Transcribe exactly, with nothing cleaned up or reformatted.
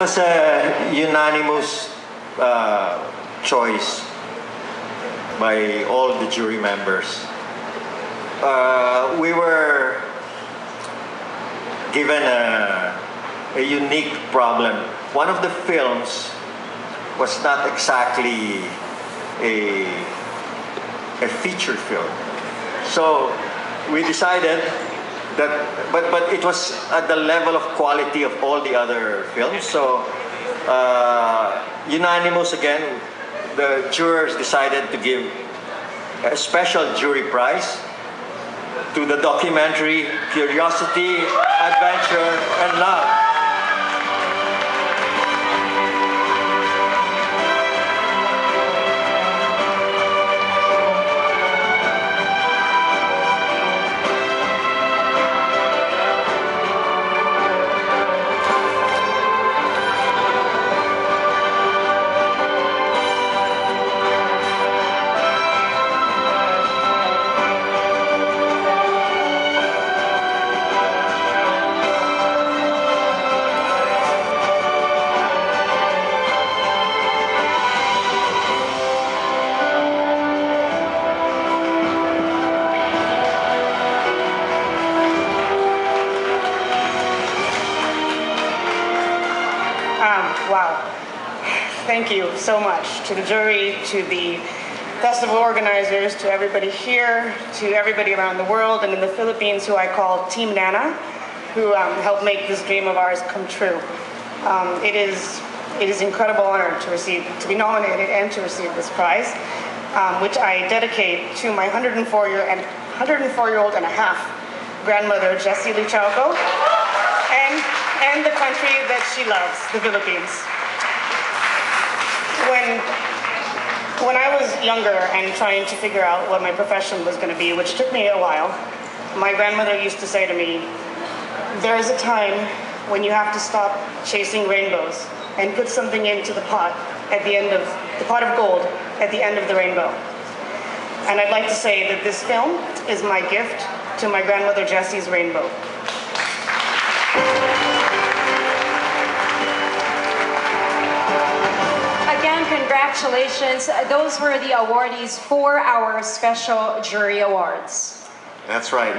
It was a unanimous uh, choice by all the jury members. Uh, we were given a, a unique problem. One of the films was not exactly a, a feature film. So we decided that, but, but it was at the level of quality of all the other films. So uh, unanimous again, the jurors decided to give a special jury prize to the documentary Curiosity, Adventure, and Love. Wow, thank you so much to the jury, to the festival organizers, to everybody here, to everybody around the world, and in the Philippines, who I call Team Nana, who um, helped make this dream of ours come true. Um, it is it is incredible honor to receive, to be nominated and to receive this prize, um, which I dedicate to my one hundred four year and one hundred four year old and a half grandmother, Jessie Lichauco, and. and the country that she loves, the Philippines. When, when I was younger and trying to figure out what my profession was gonna be, which took me a while, my grandmother used to say to me, there is a time when you have to stop chasing rainbows and put something into the pot at the end of, the pot of gold at the end of the rainbow. And I'd like to say that this film is my gift to my grandmother Jessie's rainbow. Congratulations. Those were the awardees for our special jury awards. That's right.